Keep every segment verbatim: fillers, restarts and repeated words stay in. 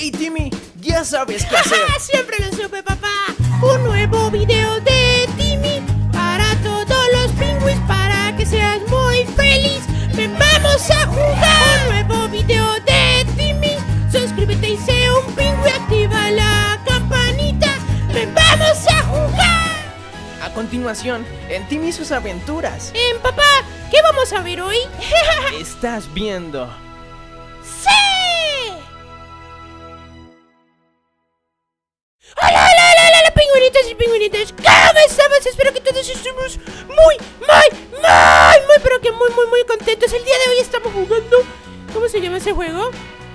Hey Timmy, ya sabes qué hacer. Siempre lo supe, papá. Un nuevo video de Timmy para todos los pingüis, para que seas muy feliz. Ven, vamos a jugar. Un nuevo video de Timmy. Suscríbete y sé un pingüi, activa la campanita. Ven, vamos a jugar. A continuación, en Timmy y sus aventuras. Eh, papá, ¿qué vamos a ver hoy? Estás viendo. ¡Sí! ¡Hola, hola, hola, hola, pingüinitos y pingüinitas! ¿Cómo estamos? Espero que todos estemos muy, muy, muy, muy, pero que muy, muy, muy contentos. El día de hoy estamos jugando... ¿Cómo se llama ese juego?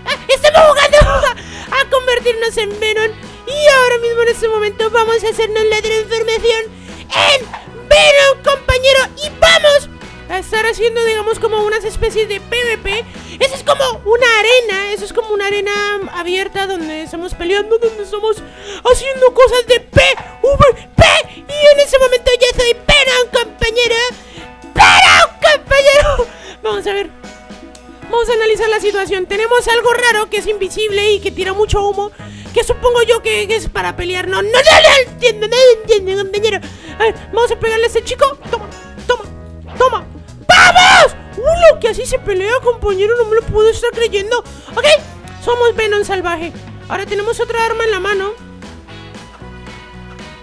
¡Ah! ¡Estamos jugando a convertirnos en Venom! Y ahora mismo en este momento vamos a hacernos la transformación en Venom, compañero. Y vamos a estar haciendo, digamos, como unas especies de PvP. Eso es como una arena, eso es como una arena abierta donde estamos peleando, donde estamos haciendo cosas de PvP. Y en ese momento yo soy Venom, compañero. Venom, compañero. Vamos a ver, vamos a analizar la situación. Tenemos algo raro que es invisible y que tira mucho humo, que supongo yo que es para pelear. No, no, no, no entiendo, no entiendo, compañero. A ver, vamos a pegarle a este chico. Toma, toma, toma. ¡Vamos! ¡Ulo! Que así se pelea, compañero. No me lo puedo estar creyendo. Ok, somos Venom salvaje. Ahora tenemos otra arma en la mano.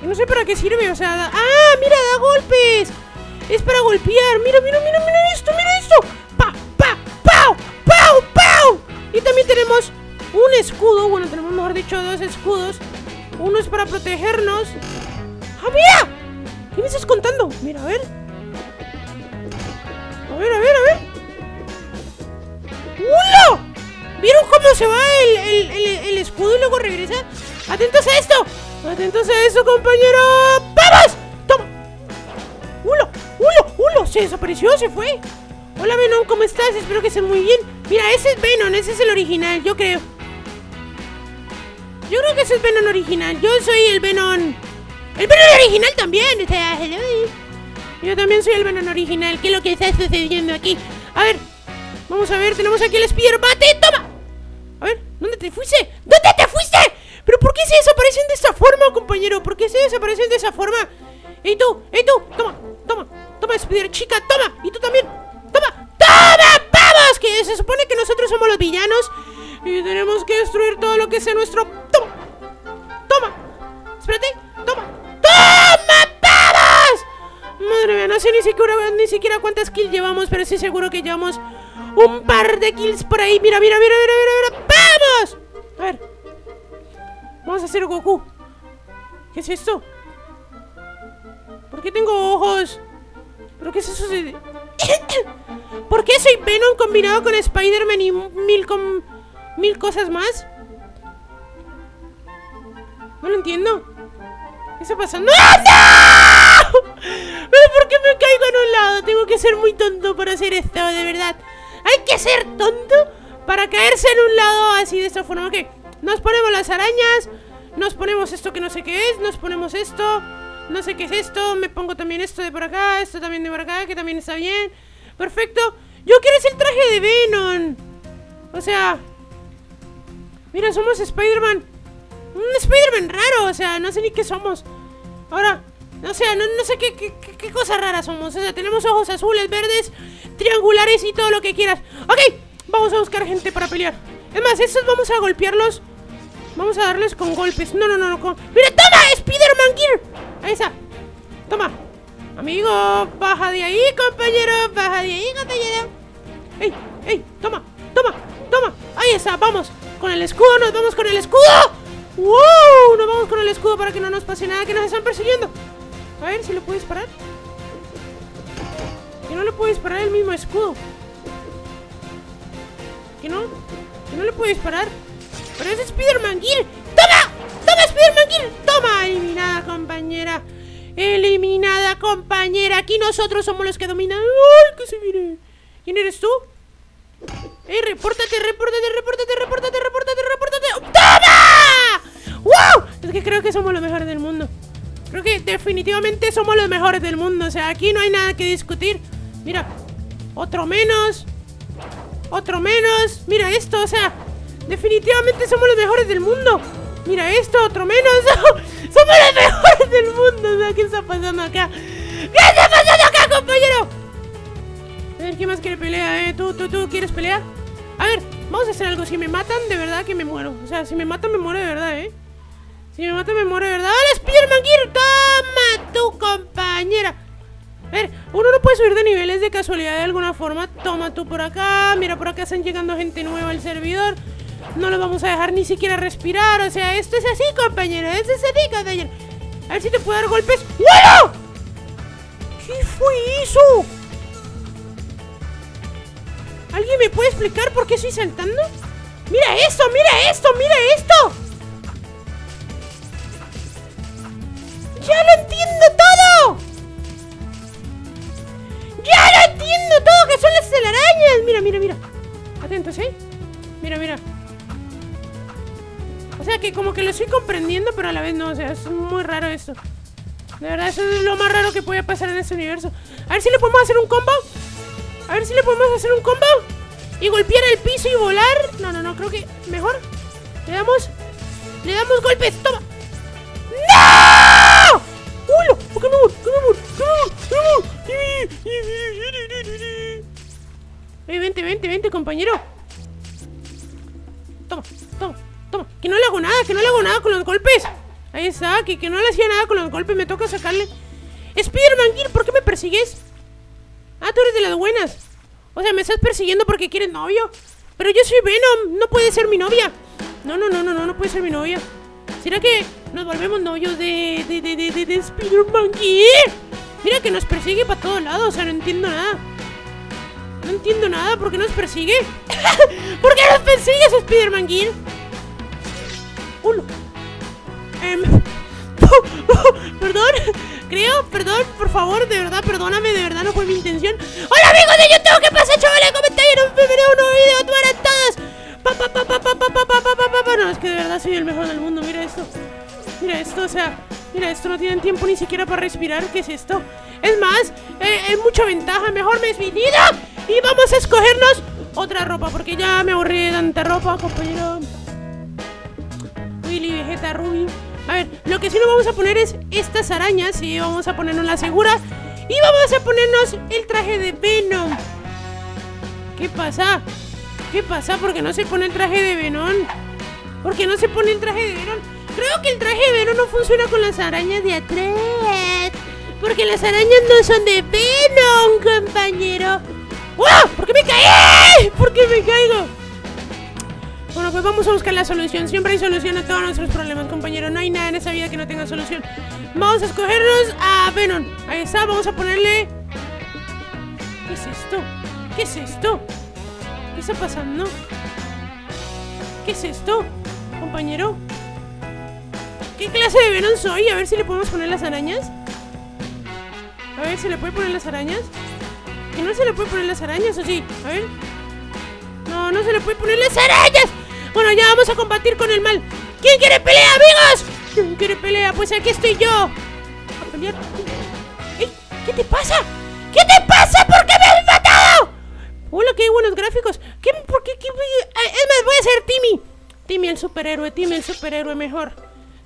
No sé para qué sirve, o sea... Da... ¡Ah! ¡Mira! ¡Da golpes! Es para golpear. ¡Mira, mira, mira, mira esto! ¡Mira esto! ¡Pa, pa, pau, pau, pau! Y también tenemos un escudo. Bueno, tenemos, mejor dicho, dos escudos. Uno es para protegernos. ¡Ah, mira! ¿Qué me estás contando? Mira, a ver. A ver, a ver, a ver. ¡Ulo! ¿Vieron cómo se va el, el, el, el escudo y luego regresa? ¡Atentos a esto! ¡Atentos a eso, compañero! ¡Vamos! ¡Toma! ¡Ulo! ¡Ulo! ¡Ulo! Se desapareció, se fue. Hola, Venom, ¿cómo estás? Espero que estés muy bien. Mira, ese es Venom, ese es el original, yo creo. Yo creo que ese es Venom original. Yo soy el Venom. ¡El Venom original también! O sea, yo también soy el Venom original. ¿Qué es lo que está sucediendo aquí? A ver, vamos a ver, tenemos aquí el Spider-Bate. ¡Toma! A ver, ¿dónde te fuiste? ¿Dónde te fuiste? ¿Pero por qué se desaparecen de esa forma, compañero? ¿Por qué se desaparecen de esa forma? ¡Ey tú! ¡Ey tú! ¡Toma! ¡Toma! ¡Toma, Spider-Chica! ¡Toma! ¡Y tú también! ¡Toma! ¡Toma! ¡Vamos! Que se supone que nosotros somos los villanos y tenemos que destruir todo lo que sea nuestro... ¡Toma! ¡Toma! ¡Espérate! ¡Toma! ¡Toma! Madre mía, no sé ni siquiera, ni siquiera cuántas kills llevamos, pero sí seguro que llevamos un par de kills por ahí. Mira, mira, mira, mira, mira, mira. ¡Vamos! A ver. Vamos a hacer Goku. ¿Qué es esto? ¿Por qué tengo ojos? ¿Pero qué es eso? ¿Por qué soy Venom combinado con Spider-Man y mil, con, mil cosas más? No lo entiendo. ¿Qué está pasando? ¡No! ¡No! ¿Por qué me caigo en un lado? Tengo que ser muy tonto para hacer esto, de verdad. Hay que ser tonto para caerse en un lado así de esta forma. Ok, nos ponemos las arañas. Nos ponemos esto que no sé qué es. Nos ponemos esto. No sé qué es esto. Me pongo también esto de por acá. Esto también de por acá, que también está bien. Perfecto. Yo quiero ese traje de Venom. O sea... Mira, somos Spider-Man. Un Spider-Man raro, o sea, no sé ni qué somos. Ahora, o sea, no, no sé qué, qué, qué, qué cosas raras somos. O sea, tenemos ojos azules, verdes, triangulares y todo lo que quieras. Ok, vamos a buscar gente para pelear. Es más, estos vamos a golpearlos. Vamos a darles con golpes. No, no, no, no con... ¡Mira, toma! ¡Spider-Man Gear! Ahí está. Toma. Amigo, baja de ahí, compañero. Baja de ahí, compañero. ¡Ey, ey! Toma, toma, toma. Ahí está, vamos. Con el escudo, nos vamos con el escudo. ¡Wow! Nos vamos con el escudo para que no nos pase nada, que nos están persiguiendo. A ver si lo puedes parar. Que no le puedes parar el mismo escudo. Que no. Que no le puedes parar. Pero es Spider-Man Gear. ¡Toma! ¡Toma, Spider-Man Gear! ¡Toma! Eliminada, compañera. Eliminada, compañera. Aquí nosotros somos los que dominan. ¡Ay, que se mire! ¿Quién eres tú? ¡Ey, repórtate, repórtate, repórtate, repórtate, repórtate, repórtate! ¡Toma! ¡Wow! Es que creo que somos los mejores del mundo. Creo que definitivamente somos los mejores del mundo. O sea, aquí no hay nada que discutir. Mira, otro menos. Otro menos. Mira esto, o sea, Definitivamente somos los mejores del mundo. Mira esto, otro menos. Somos los mejores del mundo. O sea, ¿qué está pasando acá? ¿Qué está pasando acá, compañero? A ver, ¿quién más quiere pelea, eh? ¿Tú, tú, tú quieres pelea? A ver, vamos a hacer algo. Si me matan, de verdad que me muero. O sea, si me matan, me muero de verdad, eh. Si me matan, me muero de verdad. ¡Hola, Spider-Man! ¡Toma tu compañera! A ver, uno no puede subir de niveles de casualidad de alguna forma. Toma tú por acá. Mira, por acá están llegando gente nueva al servidor. No los vamos a dejar ni siquiera respirar. O sea, esto es así, compañero. Esto es así, compañero. A ver si te puedo dar golpes. ¡Bueno! ¿Qué fue eso? ¿Alguien me puede explicar por qué estoy saltando? ¡Mira esto! ¡Mira esto! ¡Mira esto! ¡Ya lo entiendo todo! ¡Ya lo entiendo todo! ¡Que son las telarañas! Mira, mira, mira. Atentos, ¿eh? Mira, mira. O sea que como que lo estoy comprendiendo, pero a la vez no. O sea, es muy raro esto. De verdad, eso es lo más raro que puede pasar en este universo. A ver si le podemos hacer un combo. A ver si le podemos hacer un combo y golpear el piso y volar. No, no, no, creo que mejor le damos, le damos golpes. Toma. ¡No! ¡Hola! ¡Qué me voy! ¡Qué me voy! ¡Qué me voy! Vente, vente, vente, compañero. Toma, toma, toma. Que no le hago nada, que no le hago nada con los golpes. Ahí está, que, que no le hacía nada con los golpes. Me toca sacarle. Spider-Man, ¿por qué me persigues? Ah, tú eres de las buenas. O sea, me estás persiguiendo porque quieres novio. Pero yo soy Venom, no puede ser mi novia. No, no, no, no, no, no puede ser mi novia. ¿Será que nos volvemos novios de, de, de, de, de, de Spider-Man? Mira que nos persigue para todos lados. O sea, no entiendo nada. No entiendo nada, ¿por qué nos persigue? ¿Por qué nos persigues, Spider-Man? Uno. Um. Perdón, creo, perdón, por favor, de verdad, perdóname, de verdad, no fue mi intención. ¡Hola, amigos de YouTube! ¿Qué pasa, chavales? ¿Cómo están? Bienvenidos a un nuevo video, tú eres todos. Pa, pa, pa, pa, pa, pa, pa, pa, pa. No, es que de verdad soy el mejor del mundo, mira esto. Mira esto, o sea, mira esto, no tienen tiempo ni siquiera para respirar, ¿qué es esto? Es más, eh, es mucha ventaja, mejor me despido y vamos a escogernos otra ropa, porque ya me aburrí de tanta ropa, compañero. Willy, Vegeta, Ruby. A ver, lo que sí nos vamos a poner es estas arañas. Y vamos a ponernos la segura. Y vamos a ponernos el traje de Venom. ¿Qué pasa? ¿Qué pasa? ¿Por qué no se pone el traje de Venom? ¿Por qué no se pone el traje de Venom? Creo que el traje de Venom no funciona con las arañas de atrás, porque las arañas no son de Venom, compañero. ¡Wow! ¿Por qué me caí? ¿Por qué me caigo? Bueno, pues vamos a buscar la solución. Siempre hay solución a todos nuestros problemas, compañero. No hay nada en esa vida que no tenga solución. Vamos a escogernos a Venom. Ahí está, vamos a ponerle... ¿Qué es esto? ¿Qué es esto? ¿Qué está pasando? ¿Qué es esto, compañero? ¿Qué clase de Venom soy? A ver si le podemos poner las arañas. A ver si le puede poner las arañas. Que no se le puede poner las arañas, ¿o sí? A ver... No, no se le puede poner las arañas. Bueno, ya vamos a combatir con el mal. ¿Quién quiere pelea, amigos? ¿Quién quiere pelea? Pues aquí estoy yo. A pelear. Ey, ¿qué te pasa? ¿Qué te pasa? ¿Por qué me has matado? Hola, qué buenos gráficos. ¿Qué, por qué, qué? Es más, voy a ser Timmy. Timmy el superhéroe, Timmy el superhéroe mejor.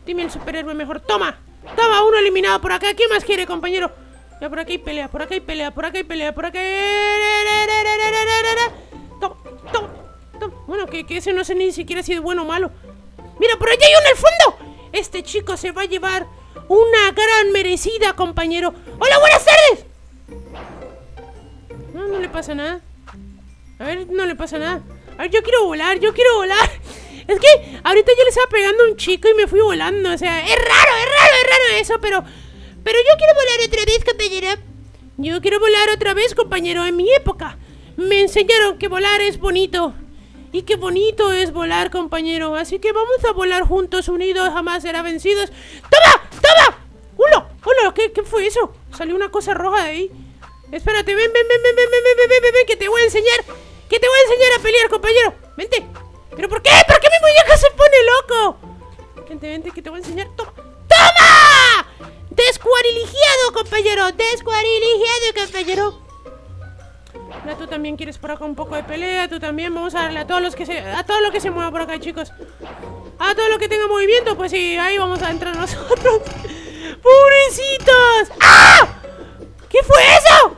Timmy el superhéroe mejor. Toma, toma, uno eliminado por acá. ¿Quién más quiere, compañero? Ya por acá hay pelea, por acá hay pelea, por acá hay pelea, por acá hay... Toma, toma. Bueno, que, que ese no sé ni siquiera si es bueno o malo. Mira, por allá hay uno al fondo. Este chico se va a llevar una gran merecida, compañero. ¡Hola, buenas tardes! No, no le pasa nada. A ver, no le pasa nada. A ver, yo quiero volar, yo quiero volar. Es que ahorita yo le estaba pegando a un chico y me fui volando, o sea, es raro, es raro, es raro eso, pero... Pero yo quiero volar otra vez, compañero. Yo quiero volar otra vez, compañero, en mi época me enseñaron que volar es bonito. Y qué bonito es volar, compañero. Así que vamos a volar juntos, unidos, jamás será vencidos. ¡Toma! ¡Toma! ¡Uno! ¡Uno! ¿Qué, ¿Qué fue eso? Salió una cosa roja de ahí. Espérate, ven, ven, ven, ven, ven, ven, ven, ven, ven, ven, que te voy a enseñar. Que te voy a enseñar a pelear, compañero. Vente. ¿Pero por qué? ¿Por qué mi muñeca se pone loco? Vente, vente, que te voy a enseñar. ¡Toma! ¡Toma! ¡Descuariligiado, compañero! ¡Descuariligiado, compañero! Ahora tú también quieres por acá un poco de pelea. Tú también. Vamos a darle a todos los que se... A todo lo que se mueva por acá, chicos. A todo lo que tenga movimiento. Pues sí, ahí vamos a entrar nosotros. ¡Pobrecitos! ¡Ah! ¿Qué fue eso?